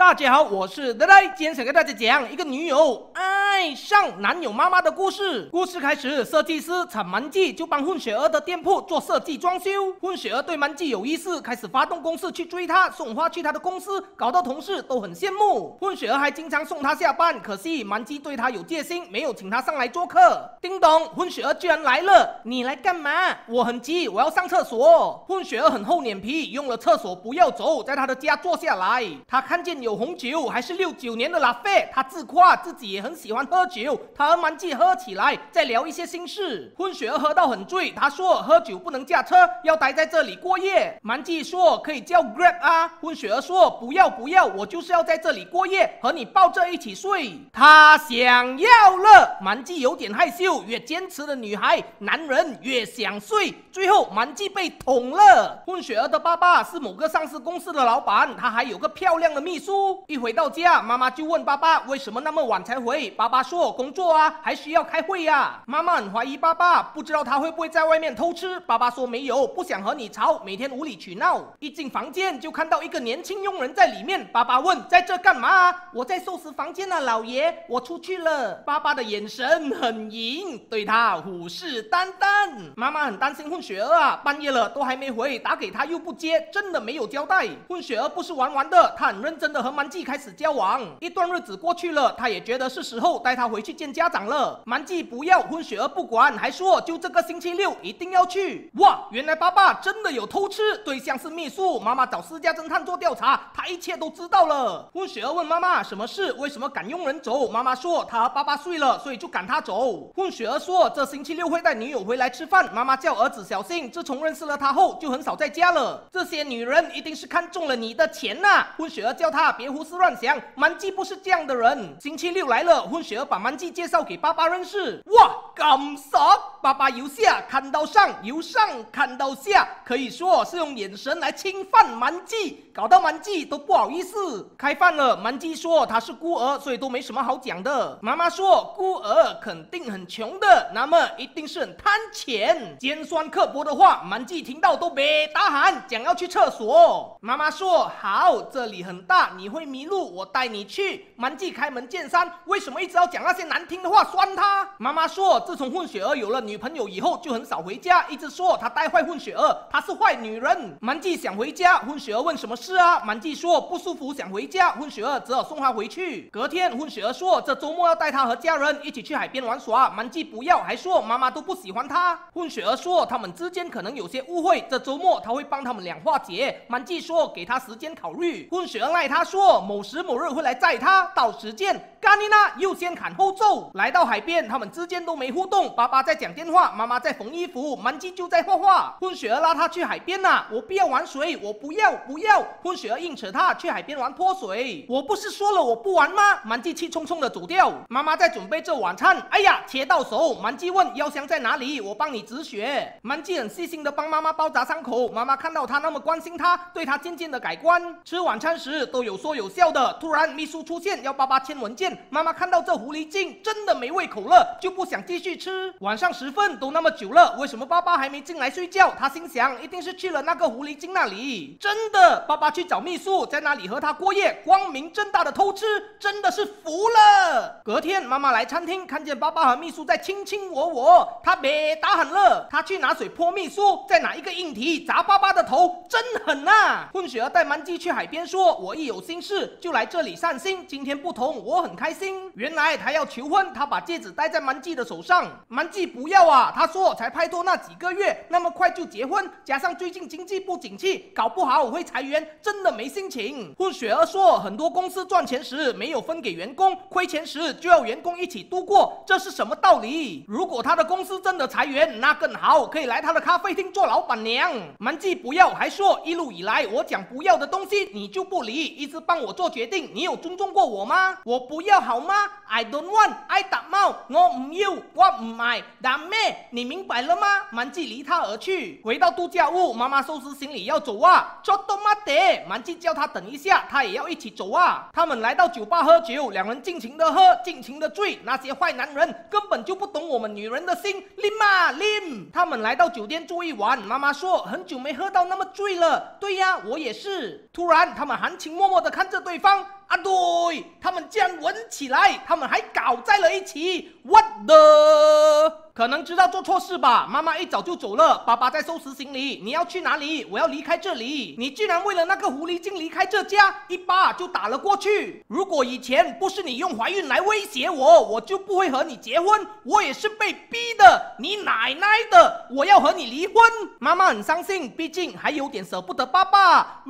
大家好，我是 Daddy， 今天想给大家讲一个女友爱上男友妈妈的故事。故事开始，设计师陈蛮记就帮混血儿的店铺做设计装修。混血儿对蛮记有意思，开始发动攻势去追她，送花去她的公司，搞到同事都很羡慕。混血儿还经常送她下班，可惜蛮记对她有戒心，没有请她上来做客。叮咚，混血儿居然来了，你来干嘛？我很急，我要上厕所。混血儿很厚脸皮，用了厕所不要走，在她的家坐下来，她看见有。 有红酒，还是69年的拉菲。他自夸自己也很喜欢喝酒，他和蛮记喝起来，再聊一些心事。混血儿喝到很醉，他说喝酒不能驾车，要待在这里过夜。蛮记说可以叫 Grab 啊，混血儿说不要，我就是要在这里过夜，和你抱着一起睡。他想要了，蛮记有点害羞，越坚持的女孩，男人越想睡。最后蛮记被捅了。混血儿的爸爸是某个上市公司的老板，他还有个漂亮的秘书。 一回到家，妈妈就问爸爸为什么那么晚才回。爸爸说工作啊，还需要开会啊。妈妈很怀疑爸爸，不知道他会不会在外面偷吃。爸爸说没有，不想和你吵，每天无理取闹。一进房间就看到一个年轻佣人在里面。爸爸问在这干嘛啊？我在收拾房间啊，老爷，我出去了。爸爸的眼神很阴，对他虎视眈眈。妈妈很担心混血儿啊，半夜了都还没回，打给他又不接，真的没有交代。混血儿不是玩玩的，他很认真的和 蛮记开始交往，一段日子过去了，他也觉得是时候带他回去见家长了。蛮记不要，混血儿不管，还说就这个星期六一定要去。哇，原来爸爸真的有偷吃，对象是秘书，妈妈找私家侦探做调查，他一切都知道了。混血儿问妈妈什么事，为什么赶佣人走？妈妈说他和爸爸睡了，所以就赶他走。混血儿说这星期六会带女友回来吃饭，妈妈叫儿子小心，自从认识了他后就很少在家了。这些女人一定是看中了你的钱呐。混血儿叫他 别胡思乱想，蛮记不是这样的人。星期六来了，混血儿把蛮记介绍给爸爸认识。哇，咁爽！爸爸由下看到上，由上看到下，可以说是用眼神来侵犯蛮记，搞到蛮记都不好意思。开饭了，蛮记说他是孤儿，所以都没什么好讲的。妈妈说孤儿肯定很穷的，那么一定是很贪钱。尖酸刻薄的话，蛮记听到都别大喊，讲要去厕所。妈妈说好，这里很大，你 会迷路，我带你去。蛮记开门见山，为什么一直要讲那些难听的话酸他？妈妈说，自从混血儿有了女朋友以后，就很少回家，一直说他带坏混血儿，她是坏女人。蛮记想回家，混血儿问什么事啊？蛮记说不舒服，想回家。混血儿只好送她回去。隔天，混血儿说这周末要带她和家人一起去海边玩耍。蛮记不要，还说妈妈都不喜欢她。混血儿说他们之间可能有些误会，这周末他会帮他们俩化解。蛮记说给他时间考虑。混血儿赖他说 某时某日会来载他，到时见。嘎妮娜又先砍后奏。来到海边，他们之间都没互动。爸爸在讲电话，妈妈在缝衣服，蛮记就在画画。混血儿拉他去海边呐、啊，我不要玩水，我不要。混血儿硬扯他去海边玩泼水。我不是说了我不玩吗？蛮记气冲冲的走掉。妈妈在准备这晚餐，哎呀，切到手。蛮记问药箱在哪里，我帮你止血。蛮记很细心的帮妈妈包扎伤口。妈妈看到他那么关心他，对他渐渐的改观。吃晚餐时都有说有笑的。突然秘书出现，要爸爸签文件。 妈妈看到这狐狸精真的没胃口了，就不想继续吃。晚上10分都那么久了，为什么爸爸还没进来睡觉？她心想，一定是去了那个狐狸精那里。真的，爸爸去找秘书，在那里和她过夜，光明正大的偷吃，真的是服了。隔天，妈妈来餐厅，看见爸爸和秘书在卿卿我我，她别打喊了。她去拿水泼秘书，再拿一个硬蹄砸爸爸的头，真狠啊！混血儿带蛮记去海边说，我一有心事就来这里散心，今天不同，我很 开心，原来他要求婚，他把戒指戴在蛮记的手上。蛮记不要啊，他说才拍拖那几个月，那么快就结婚，加上最近经济不景气，搞不好我会裁员，真的没心情。混血儿说，很多公司赚钱时没有分给员工，亏钱时就要员工一起度过，这是什么道理？如果他的公司真的裁员，那更好，可以来他的咖啡厅做老板娘。蛮记不要，还说一路以来我讲不要的东西你就不理，一直帮我做决定，你有尊重过我吗？我不要 好吗 ？I don't want， 爱打猫，我唔要，我唔爱，打咩？你明白了吗？蛮记离他而去。回到度假屋，妈妈收拾行李要走啊，ちょっと待って。蛮记叫他等一下，他也要一起走啊。他们来到酒吧喝酒，两人尽情的喝，尽情的醉。那些坏男人根本就不懂我们女人的心，拎嘛拎。他们来到酒店住一晚，妈妈说很久没喝到那么醉了。对呀。呀、啊，我也是。突然，他们含情脉脉地看着对方。啊对，他们竟然吻起来，他们还搞在了一起。What the？ 可能知道做错事吧？妈妈一早就走了，爸爸在收拾行李。你要去哪里？我要离开这里。你居然为了那个狐狸精离开这家，一巴就打了过去。如果以前不是你用怀孕来威胁我，我就不会和你结婚。我也是被逼的，你奶奶的！我要和你离婚。妈妈很伤心，毕竟还有点舍不得爸爸。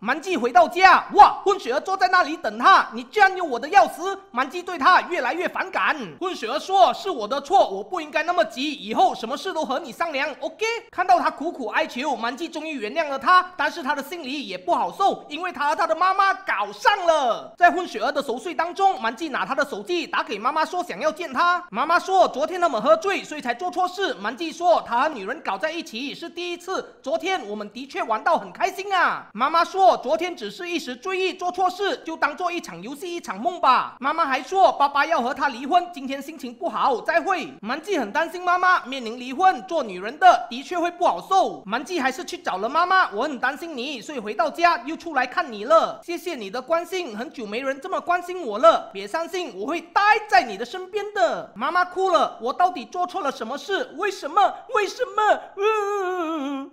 蛮记回到家，哇，混血儿坐在那里等他。你居然有我的钥匙！蛮记对他越来越反感。混血儿说：“是我的错。” 我不应该那么急，以后什么事都和你商量 ，OK？ 看到他苦苦哀求，蛮记终于原谅了他，但是他的心里也不好受，因为他和他的妈妈搞上了。在混血儿的熟睡当中，蛮记拿他的手机打给妈妈，说想要见他。妈妈说昨天他们喝醉，所以才做错事。蛮记说他和女人搞在一起是第一次，昨天我们的确玩到很开心啊。妈妈说昨天只是一时醉意做错事，就当做一场游戏一场梦吧。妈妈还说爸爸要和他离婚，今天心情不好，再会。 蛮记很担心妈妈面临离婚，做女人的确会不好受。蛮记还是去找了妈妈，我很担心你，所以回到家又出来看你了。谢谢你的关心，很久没人这么关心我了。别伤心，我会待在你的身边的。妈妈哭了，我到底做错了什么事？为什么？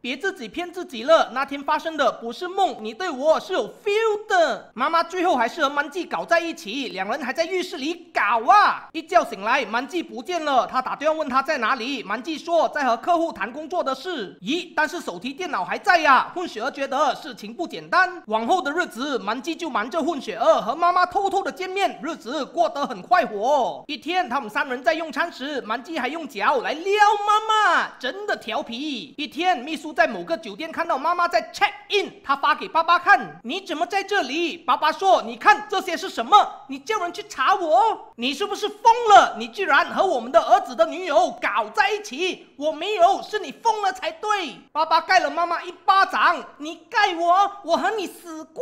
别自己骗自己了，那天发生的不是梦，你对我是有 feel 的。妈妈最后还是和蛮记搞在一起，两人还在浴室里搞啊。一觉醒来，蛮记不见了。 他打电话问他在哪里，蛮记说在和客户谈工作的事。咦，但是手提电脑还在呀。混血儿觉得事情不简单。往后的日子，蛮记就瞒着混血儿和妈妈偷偷的见面，日子过得很快活。一天，他们三人在用餐时，蛮记还用脚来撩妈妈，真的调皮。一天，秘书在某个酒店看到妈妈在 check in， 他发给爸爸看，你怎么在这里？爸爸说，你看这些是什么？你叫人去查我？你是不是疯了？你居然和我们的儿 儿子的女友搞在一起，我没有，是你疯了才对。爸爸盖了妈妈一巴掌，你盖我，我和你死过。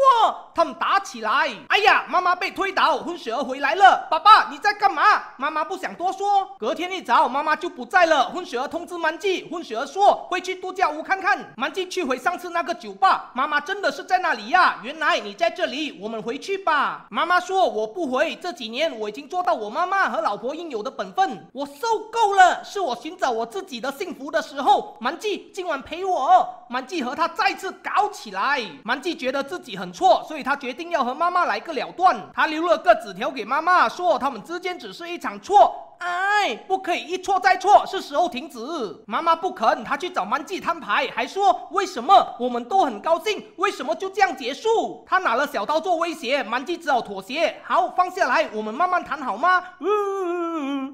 他们打起来，哎呀，妈妈被推倒，混血儿回来了。爸爸，你在干嘛？妈妈不想多说。隔天一早，妈妈就不在了。混血儿通知蛮记，混血儿说会去度假屋看看。蛮记去回上次那个酒吧，妈妈真的是在那里呀？原来你在这里，我们回去吧。妈妈说我不回，这几年我已经做到我妈妈和老婆应有的本分，我 受够了，是我寻找我自己的幸福的时候，蛮记今晚陪我。蛮记和他再次搞起来，蛮记觉得自己很错，所以他决定要和妈妈来个了断。他留了个纸条给妈妈，说他们之间只是一场错。 哎，不可以一错再错，是时候停止。妈妈不肯，她去找蛮记摊牌，还说为什么我们都很高兴，为什么就这样结束？她拿了小刀做威胁，蛮记只好妥协。好，放下来，我们慢慢谈好吗？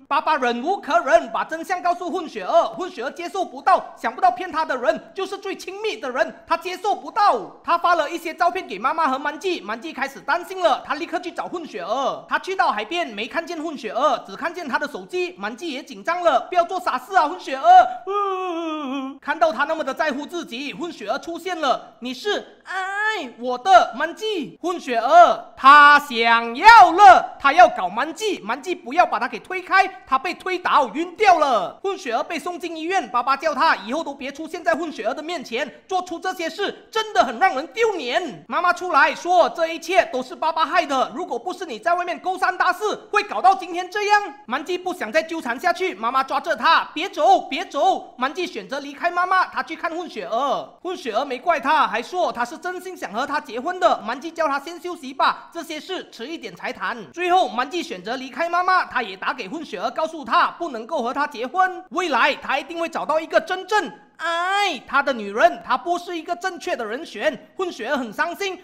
爸爸忍无可忍，把真相告诉混血儿，混血儿接受不到，想不到骗他的人就是最亲密的人，他接受不到。他发了一些照片给妈妈和蛮记，蛮记开始担心了，他立刻去找混血儿。他去到海边，没看见混血儿，只看见他的 手机，蛮记也紧张了，不要做傻事啊，混血儿！看到他那么的在乎自己，混血儿出现了，你是爱我的蛮记，混血儿，他想要了，他要搞蛮记，蛮记不要把他给推开，他被推倒晕掉了，混血儿被送进医院，爸爸叫他以后都别出现在混血儿的面前，做出这些事真的很让人丢脸。妈妈出来说这一切都是爸爸害的，如果不是你在外面勾三搭四，会搞到今天这样。蛮记 不想再纠缠下去，妈妈抓着他，别走，别走。蛮记选择离开妈妈，他去看混血儿。混血儿没怪他，还说他是真心想和他结婚的。蛮记叫他先休息吧，这些事迟一点才谈。最后，蛮记选择离开妈妈，他也打给混血儿，告诉他不能够和他结婚，未来他一定会找到一个真正 爱他的女人，她不是一个正确的人选。混血儿很伤心。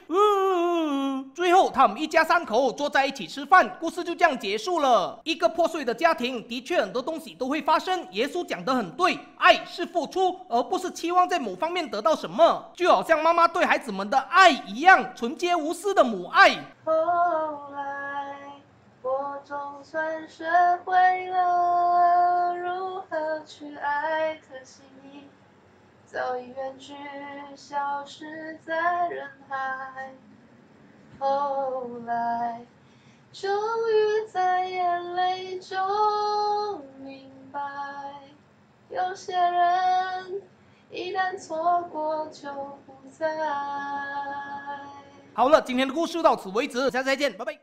最后他们一家三口坐在一起吃饭，故事就这样结束了。一个破碎的家庭，的确很多东西都会发生。耶稣讲得很对，爱是付出，而不是期望在某方面得到什么。就好像妈妈对孩子们的爱一样，纯洁无私的母爱。后来，我总算学会了如何去爱，可惜 早已远去，消失在人海。后来，终于在眼泪中明白，有些人一旦错过就不再。好了，今天的故事到此为止，下次再见，拜拜。